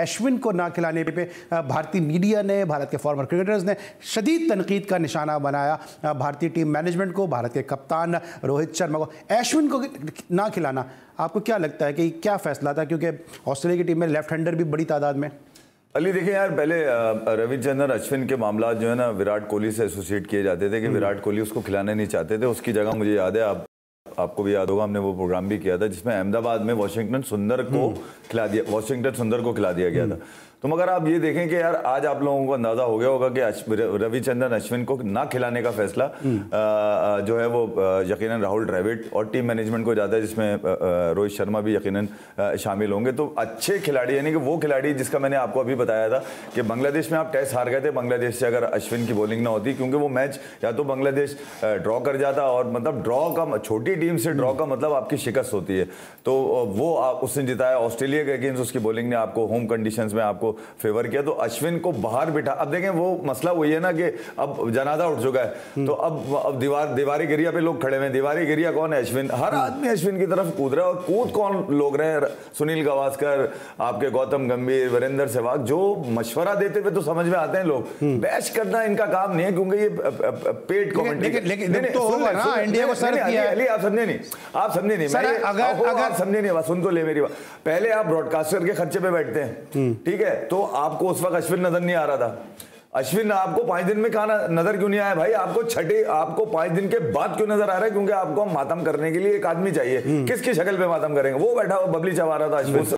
अश्विन को ना खिलाने पे भारतीय मीडिया ने, भारत के फॉर्मर क्रिकेटर्स ने शदीद तनकीद का निशाना बनाया। भारतीय टीम मैनेजमेंट को, भारत के कप्तान रोहित शर्मा को। अश्विन को ना खिलाना, आपको क्या लगता है कि क्या फैसला था, क्योंकि ऑस्ट्रेलिया की टीम में लेफ्ट हैंडर भी बड़ी तादाद में? अली देखिए यार, पहले रविचंद्रन अश्विन के मामला जो है ना, विराट कोहली से एसोसिएट किए जाते थे कि विराट कोहली उसको खिलाने नहीं चाहते थे। उसकी जगह मुझे याद है, आपको भी याद होगा, हमने वो प्रोग्राम भी किया था जिसमें अहमदाबाद में वॉशिंगटन सुंदर को खिला दिया गया था। तो मगर आप ये देखें कि यार आज आप लोगों को अंदाजा हो गया होगा कि रविचंद्रन अश्विन को ना खिलाने का फैसला जो है वो यकीनन राहुल ड्राविड और टीम मैनेजमेंट को जाता है, जिसमें रोहित शर्मा भी यकीनन शामिल होंगे। तो अच्छे खिलाड़ी, यानी कि वो खिलाड़ी जिसका मैंने आपको अभी बताया था कि बांग्लादेश में आप टेस्ट हार गए थे, बांग्लादेश से अगर अश्विन की बॉलिंग ना होती, क्योंकि वो मैच या तो बांग्लादेश ड्रॉ कर जाता, और मतलब ड्रॉ का, छोटी टीम से ड्रॉ का मतलब आपकी शिकस्त होती है। तो वो उसने जिताया। ऑस्ट्रेलिया के अगेंस्ट उसकी बॉलिंग ने आपको होम कंडीशंस में आपको फेवर किया, तो अश्विन को बाहर बिठा। अब देखें वो मसला वही है ना कि अब जनाजा उठ चुका है, तो अब दीवारी गिरिया पे लोग खड़े हुए हैं। दीवारी गिरिया कौन है? अश्विन। हर आदमी अश्विन की तरफ कूद रहा है। और कूद कौन लोग रहे हैं? सुनील गावस्कर, आपके गौतम गंभीर, वरिंदर सेवाक, जो मशवरा देते हुए तो समझ में आते हैं लोग। बैश करना इनका काम नहीं है, क्योंकि ये पेड कमेंट्री। आप समझे नहीं, सुन तो ले मेरी बात। पहले आप ब्रॉडकास्टर के खर्चे पे बैठते हैं, ठीक है? तो आपको उस वक्त अश्विन नजर नहीं आ रहा था। अश्विन आपको 5 दिन में कहा नजर क्यों नहीं आया भाई? आपको आपको 5 दिन के बाद क्यों नजर आ रहा है? क्योंकि आपको मातम करने के लिए एक आदमी चाहिए। किसकी शक्ल पे मातम करेंगे? वो बैठा हुआ बबली चबा रहा था अश्विन।